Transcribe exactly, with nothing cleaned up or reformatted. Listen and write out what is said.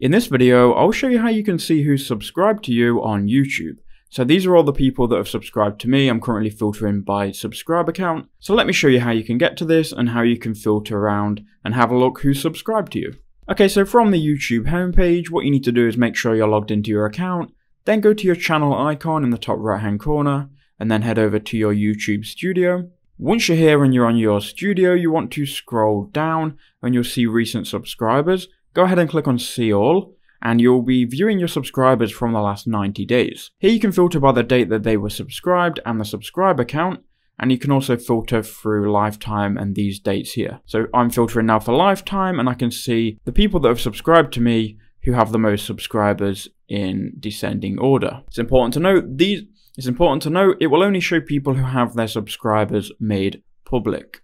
In this video, I'll show you how you can see who's subscribed to you on YouTube. So these are all the people that have subscribed to me. I'm currently filtering by subscriber count. So let me show you how you can get to this and how you can filter around and have a look who's subscribed to you. Okay, so from the YouTube homepage, what you need to do is make sure you're logged into your account, then go to your channel icon in the top right hand corner, and then head over to your YouTube studio. Once you're here and you're on your studio, you want to scroll down and you'll see recent subscribers. Go ahead and click on see all, and you'll be viewing your subscribers from the last ninety days. Here you can filter by the date that they were subscribed and the subscriber count, and you can also filter through lifetime and these dates here. So I'm filtering now for lifetime, and I can see the people that have subscribed to me who have the most subscribers in descending order. It's important to note these it's important to note it will only show people who have their subscribers made public.